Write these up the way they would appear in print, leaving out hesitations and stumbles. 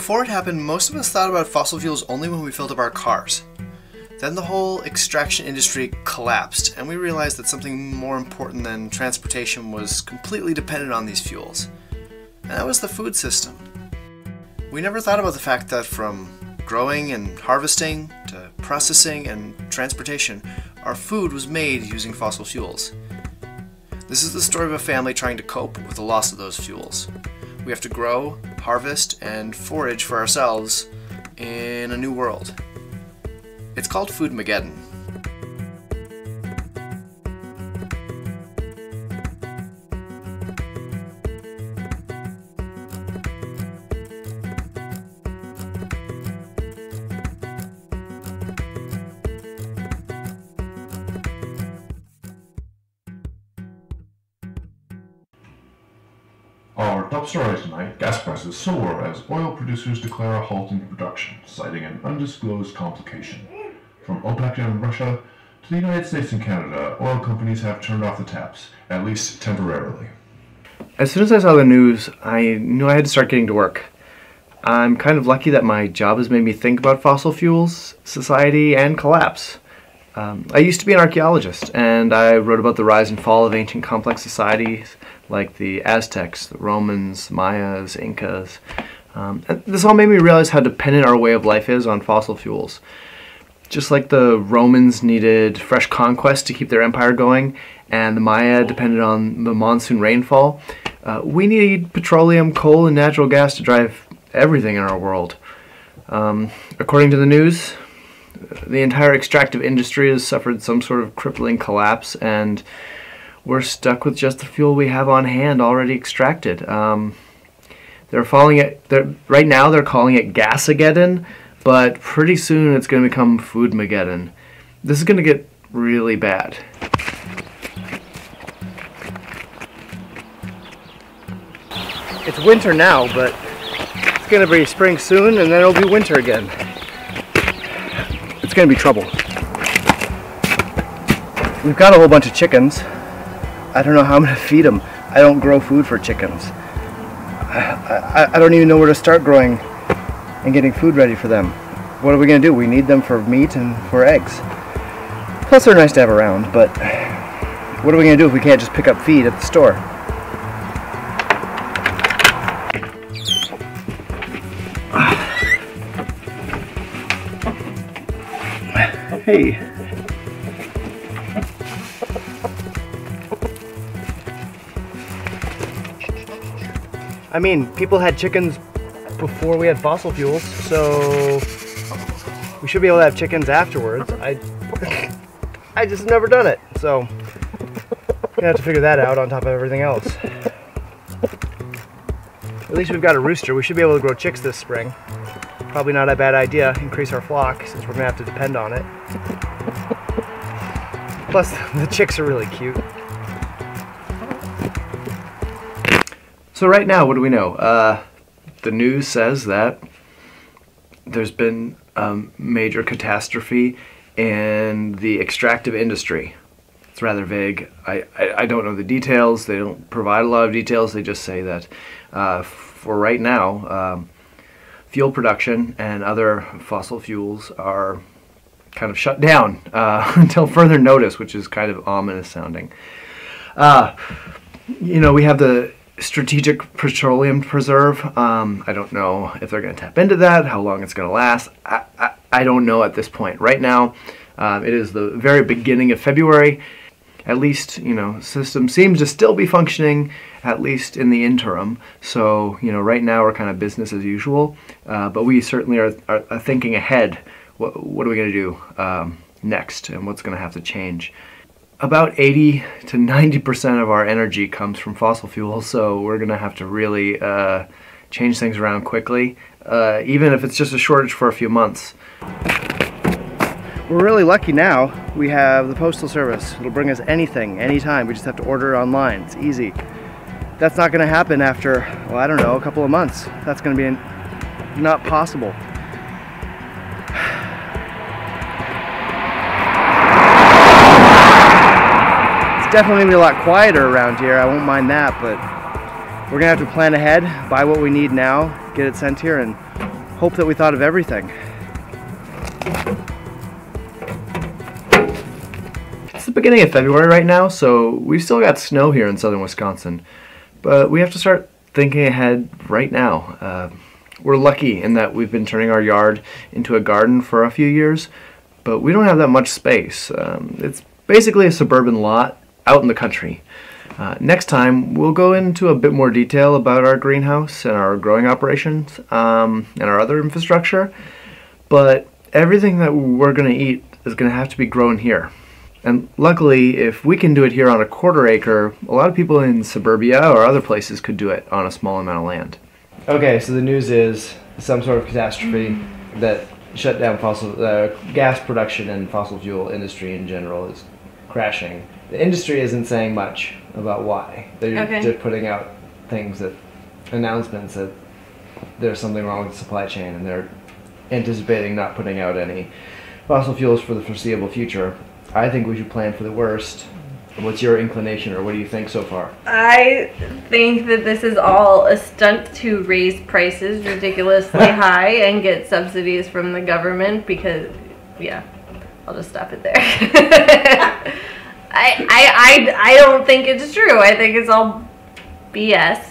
before it happened, most of us thought about fossil fuels only when we filled up our cars. Then the whole extraction industry collapsed, and we realized that something more important than transportation was completely dependent on these fuels. And that was the food system. We never thought about the fact that from growing and harvesting to processing and transportation, our food was made using fossil fuels. This is the story of a family trying to cope with the loss of those fuels. We have to grow, harvest, and forage for ourselves in a new world. It's called Foodmageddon. Our top story tonight, gas prices soar as oil producers declare a halt in production, citing an undisclosed complication. From OPEC and Russia to the United States and Canada, oil companies have turned off the taps, at least temporarily. As soon as I saw the news, I knew I had to start getting to work. I'm kind of lucky that my job has made me think about fossil fuels, society, and collapse. I used to be an archaeologist, and I wrote about the rise and fall of ancient complex societies like the Aztecs, the Romans, Mayas, Incas. And this all made me realize how dependent our way of life is on fossil fuels. Just like the Romans needed fresh conquest to keep their empire going, and the Maya depended on the monsoon rainfall, we need petroleum, coal, and natural gas to drive everything in our world. According to the news, the entire extractive industry has suffered some sort of crippling collapse, and we're stuck with just the fuel we have on hand already extracted. Right now they're calling it Gassageddon, but pretty soon it's going to become Foodmageddon. This is going to get really bad. It's winter now, but it's going to be spring soon, and then it'll be winter again. It's going to be trouble. We've got a whole bunch of chickens. I don't know how I'm going to feed them. I don't grow food for chickens. I don't even know where to start growing and getting food ready for them. What are we going to do? We need them for meat and for eggs. Plus they're nice to have around, but what are we going to do if we can't just pick up feed at the store? Hey. I mean, people had chickens before we had fossil fuels, so we should be able to have chickens afterwards. I just never done it, so gonna have to figure that out on top of everything else. At least we've got a rooster. We should be able to grow chicks this spring. Probably not a bad idea, increase our flock, since we're gonna have to depend on it. Plus, the chicks are really cute. So right now, what do we know? The news says that there's been major catastrophe in the extractive industry. It's rather vague. I don't know the details. They don't provide a lot of details. They just say that for right now, fuel production and other fossil fuels are kind of shut down until further notice, which is kind of ominous sounding. You know, we have the Strategic Petroleum Preserve. I don't know if they're going to tap into that, how long it's going to last. I don't know at this point. Right now, it is the very beginning of February. At least, you know, system seems to still be functioning, at least in the interim. So, you know, right now we're kind of business as usual, but we certainly are thinking ahead. What are we going to do next, and what's going to have to change? About 80 to 90% of our energy comes from fossil fuels, so we're going to have to really change things around quickly, even if it's just a shortage for a few months. We're really lucky now. We have the postal service. It'll bring us anything, anytime. We just have to order it online. It's easy. That's not going to happen after, well, I don't know, a couple of months. That's going to be not possible. Definitely gonna be a lot quieter around here, I won't mind that, but we're gonna have to plan ahead, buy what we need now, get it sent here, and hope that we thought of everything. It's the beginning of February right now, so we've still got snow here in southern Wisconsin, but we have to start thinking ahead right now. We're lucky in that we've been turning our yard into a garden for a few years, but we don't have that much space. It's basically a suburban lot out in the country. Next time, we'll go into a bit more detail about our greenhouse and our growing operations and our other infrastructure, but everything that we're going to eat is going to have to be grown here. And luckily, if we can do it here on a quarter acre, a lot of people in suburbia or other places could do it on a small amount of land. Okay, so the news is some sort of catastrophe that shut down fossil gas production and fossil fuel industry in general is crashing. The industry isn't saying much about why. They're putting out things that announcements that there's something wrong with the supply chain, and they're anticipating not putting out any fossil fuels for the foreseeable future. I think we should plan for the worst. What's your inclination, or what do you think so far? I think that this is all a stunt to raise prices ridiculously high and get subsidies from the government because, yeah, I'll just stop it there. I don't think it's true. I think it's all BS.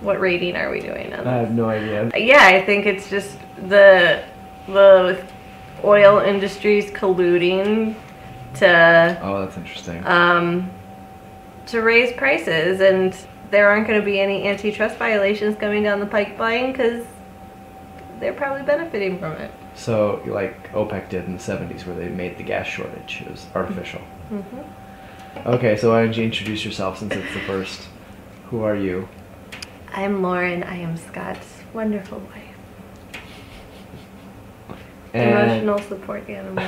What rating are we doing on this? I have no idea. Yeah, I think it's just the oil industry's colluding to that's interesting. To raise prices, and there aren't going to be any antitrust violations coming down the pipeline because they're probably benefiting from it. So, like OPEC did in the 70s, where they made the gas shortage. It was artificial. Mm-hmm. Okay, so why don't you introduce yourself since it's the first? Who are you? I'm Lauren. I am Scott's wonderful wife. Emotional support animal.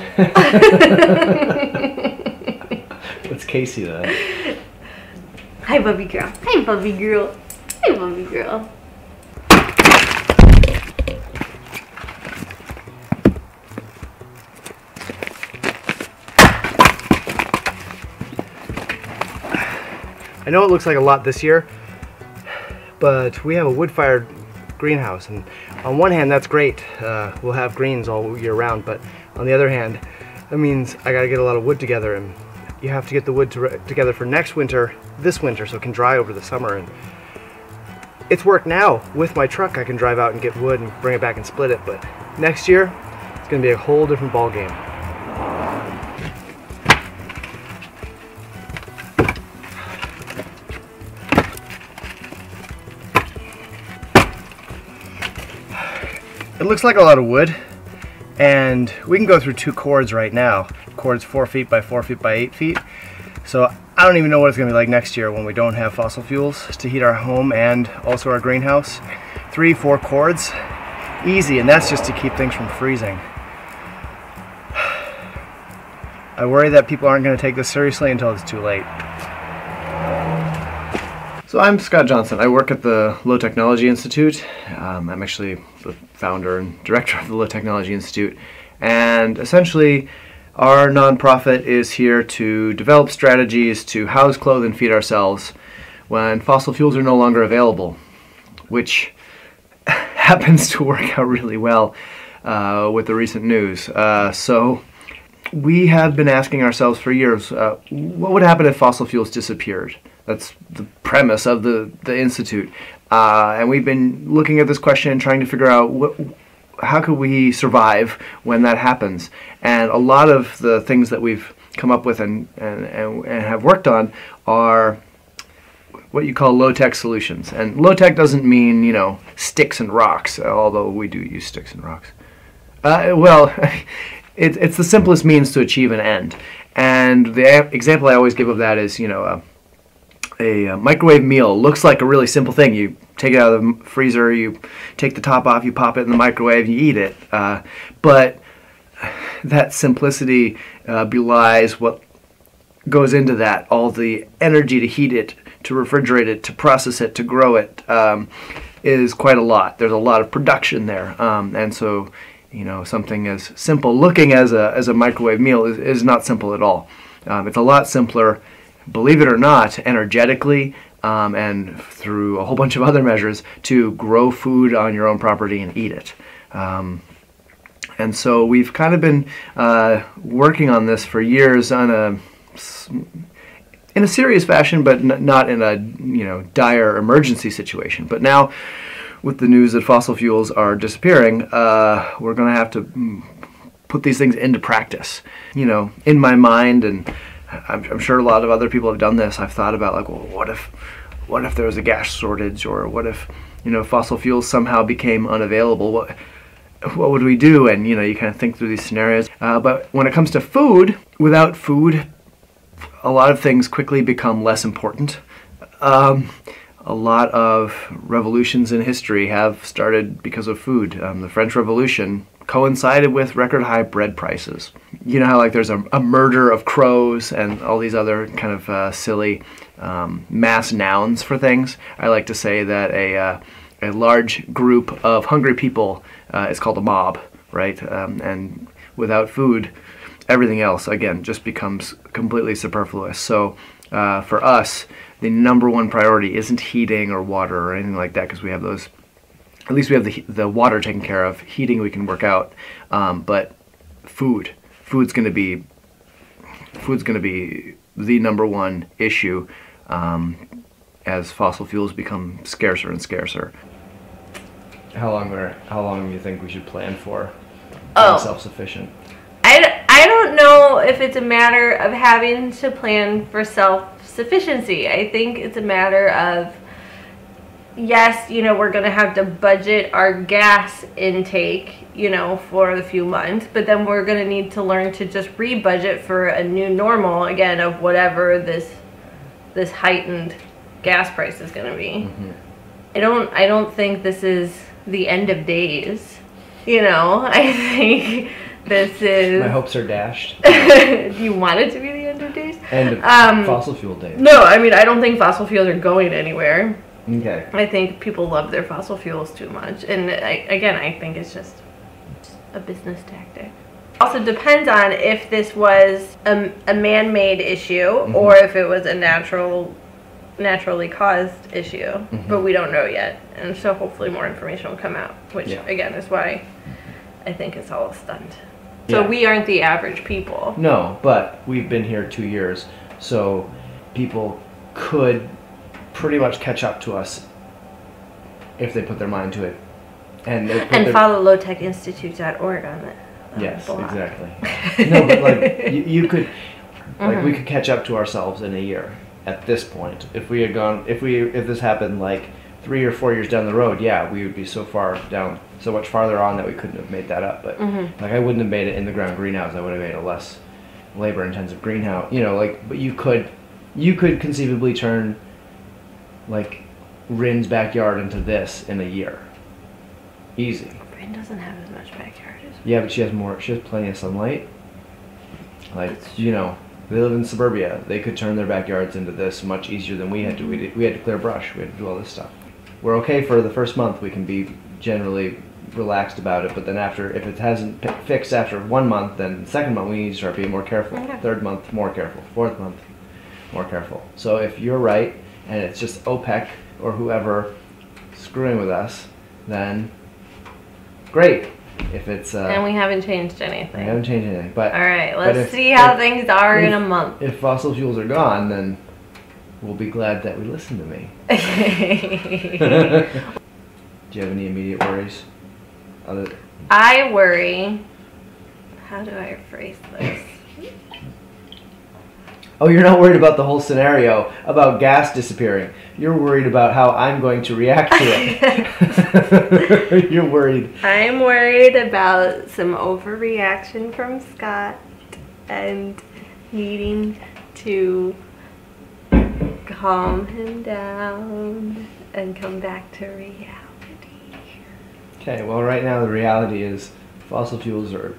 What's Casey then? Hi, Bubby Girl. Hi, Bubby Girl. Hi, Bubby Girl. I know it looks like a lot this year, but we have a wood-fired greenhouse, and on one hand that's great, we'll have greens all year round, but on the other hand that means I gotta get a lot of wood together, and you have to get the wood together for next winter, this winter, so it can dry over the summer. And it's work now. With my truck I can drive out and get wood and bring it back and split it, but next year it's gonna be a whole different ball game. It looks like a lot of wood, and we can go through two cords right now. Cords 4 feet by 4 feet by 8 feet. So I don't even know what it's going to be like next year when we don't have fossil fuels to heat our home and also our greenhouse. 3-4 cords, easy, and that's just to keep things from freezing. I worry that people aren't going to take this seriously until it's too late. So I'm Scott Johnson. I work at the Low Technology Institute. I'm actually the founder and director of the Low Technology Institute, and essentially our nonprofit is here to develop strategies to house, clothe, and feed ourselves when fossil fuels are no longer available, which happens to work out really well with the recent news. So we have been asking ourselves for years, what would happen if fossil fuels disappeared? That's the premise of the Institute. And we've been looking at this question and trying to figure out how could we survive when that happens. And a lot of the things that we've come up with and have worked on are what you call low-tech solutions. And low-tech doesn't mean, you know, sticks and rocks, although we do use sticks and rocks. Well, it's the simplest means to achieve an end. And the example I always give of that is, you know, a microwave meal looks like a really simple thing. You take it out of the freezer, you take the top off, you pop it in the microwave, you eat it. But that simplicity belies what goes into that, all the energy to heat it, to refrigerate it, to process it, to grow it, is quite a lot. There's a lot of production there, and so, you know, something as simple looking as a microwave meal is not simple at all. It's a lot simpler, believe it or not, energetically and through a whole bunch of other measures to grow food on your own property and eat it. And so we've kind of been working on this for years on in a serious fashion, but not in a dire emergency situation. But now, with the news that fossil fuels are disappearing, we're going to have to put these things into practice. You know, in my mind, and I'm sure a lot of other people have done this, I've thought about, like, well, what if there was a gas shortage, or what if fossil fuels somehow became unavailable? What would we do? And you kind of think through these scenarios. But when it comes to food, without food, a lot of things quickly become less important. A lot of revolutions in history have started because of food. The French Revolution coincided with record high bread prices. You know how, like, there's a murder of crows and all these other kind of silly mass nouns for things. I like to say that a large group of hungry people is called a mob, right? And without food, everything else, again, just becomes completely superfluous. So for us, the #1 priority isn't heating or water or anything like that, because we have those, at least we have the water taken care of. Heating we can work out, but food's gonna be the #1 issue as fossil fuels become scarcer and scarcer. How long do you think we should plan for being self-sufficient? I don't know if it's a matter of having to plan for self-sufficiency. I think it's a matter of, yes, we're going to have to budget our gas intake, for a few months, but then we're going to need to learn to just re-budget for a new normal, again, of whatever this heightened gas price is going to be. Mm-hmm. I don't think this is the end of days. I think this is... My hopes are dashed. Do you want it to be the end of days? End of fossil fuel days. No, I mean, I don't think fossil fuels are going anywhere. Okay. I think people love their fossil fuels too much. And I think it's just a business tactic. Also depends on if this was a man-made issue, mm-hmm, or if it was a naturally caused issue, mm-hmm, but we don't know yet, and so hopefully more information will come out, which, yeah, again, is why I think it's all a stunt. Yeah. So we aren't the average people. No, but we've been here 2 years, so people could pretty much catch up to us if they put their mind to it, and follow lowtechinstitute.org on it. Yes, blog. Exactly. No, but like you could, like, mm-hmm, we could catch up to ourselves in a year. At this point, if this happened like 3 or 4 years down the road, yeah, we would be so much farther on that we couldn't have made that up. But, mm-hmm, like, I wouldn't have made it in the ground greenhouse. I would have made a less labor-intensive greenhouse. But you could conceivably turn, like, Rin's backyard into this in a year, easy. Rin doesn't have as much backyard as well. Yeah, but she has more. She has plenty of sunlight. Like, they live in suburbia. They could turn their backyards into this much easier than we had to. We had to clear brush. We had to do all this stuff. We're okay for the first month. We can be generally relaxed about it. But then after, if it hasn't fixed after 1 month, then the second month we need to start being more careful. Okay. Third month, more careful. Fourth month, more careful. So if you're right and it's just OPEC or whoever screwing with us, then great. If it's and we haven't changed anything. We haven't changed anything. But all right, let's see how things are in a month. If fossil fuels are gone, then we'll be glad that we listened to me. Do you have any immediate worries? I worry. How do I phrase this? Oh, you're not worried about the whole scenario about gas disappearing. You're worried about how I'm going to react to it. You're worried. I'm worried about some overreaction from Scott and needing to calm him down and come back to reality. Okay, well, right now the reality is fossil fuels are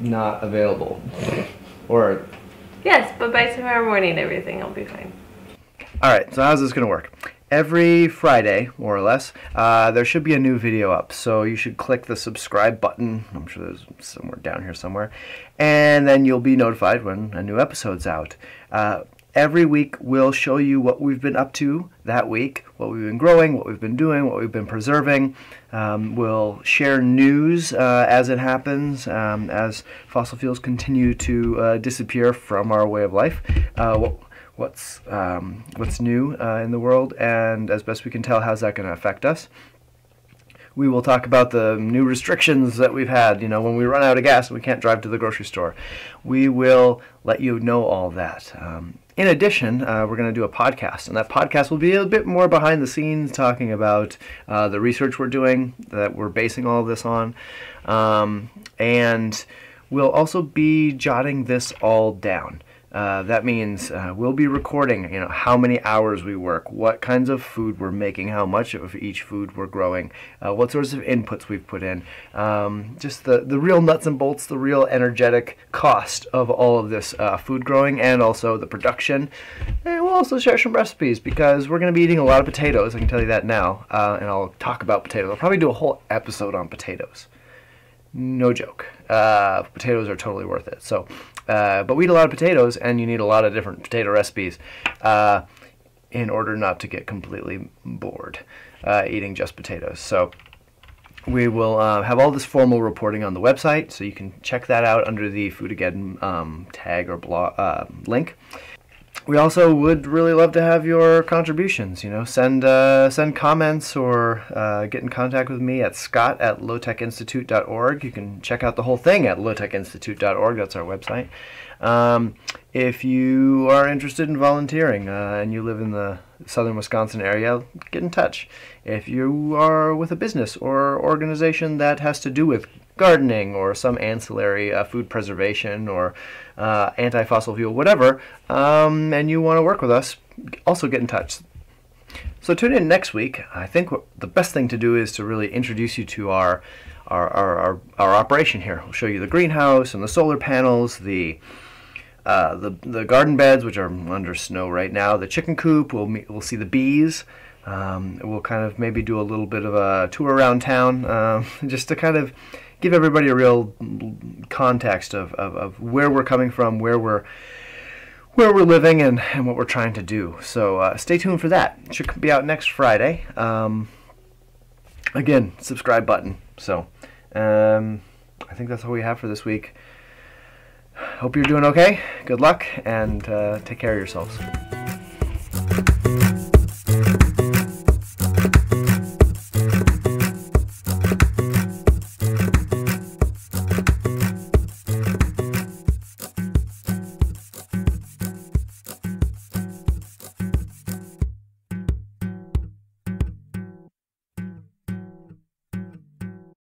not available. Or... yes, but by tomorrow morning, everything will be fine. All right, so how's this going to work? Every Friday, more or less, there should be a new video up. So you should click the subscribe button. I'm sure there's somewhere down here somewhere. And then you'll be notified when a new episode's out. Every week we'll show you what we've been up to that week, what we've been growing, what we've been doing, what we've been preserving. We'll share news as it happens, as fossil fuels continue to disappear from our way of life. What's new in the world, and as best we can tell, how's that going to affect us? We will talk about the new restrictions that we've had, you know, when we run out of gas and we can't drive to the grocery store. We will let you know all that. In addition, we're going to do a podcast, and that podcast will be a bit more behind the scenes, talking about the research we're doing, that we're basing all of this on, and we'll also be jotting this all down. That means we'll be recording, you know, how many hours we work, what kinds of food we're making, how much of each food we're growing, what sorts of inputs we've put in, just the real nuts and bolts, the real energetic cost of all of this food growing and also the production. And we'll also share some recipes, because we're going to be eating a lot of potatoes, I can tell you that now, and I'll talk about potatoes. I'll probably do a whole episode on potatoes. No joke. Potatoes are totally worth it. So, but we eat a lot of potatoes, and you need a lot of different potato recipes in order not to get completely bored eating just potatoes. So we will have all this formal reporting on the website, so you can check that out under the Foodmageddon tag or blog link. We also would really love to have your contributions. You know, send comments or get in contact with me at scott@lowtechinstitute.org. You can check out the whole thing at lowtechinstitute.org. That's our website. If you are interested in volunteering and you live in the southern Wisconsin area, get in touch. If you are with a business or organization that has to do with gardening or some ancillary food preservation or anti-fossil fuel, whatever, and you want to work with us, also get in touch. So tune in next week. I think the best thing to do is to really introduce you to our operation here. We'll show you the greenhouse and the solar panels, the garden beds, which are under snow right now, the chicken coop. We'll see the bees. We'll kind of maybe do a little bit of a tour around town, just to kind of give everybody a real context of where we're coming from, where we're living, and what we're trying to do. So stay tuned for that. It should be out next Friday. Again, subscribe button. So I think that's all we have for this week. Hope you're doing okay. Good luck, and take care of yourselves.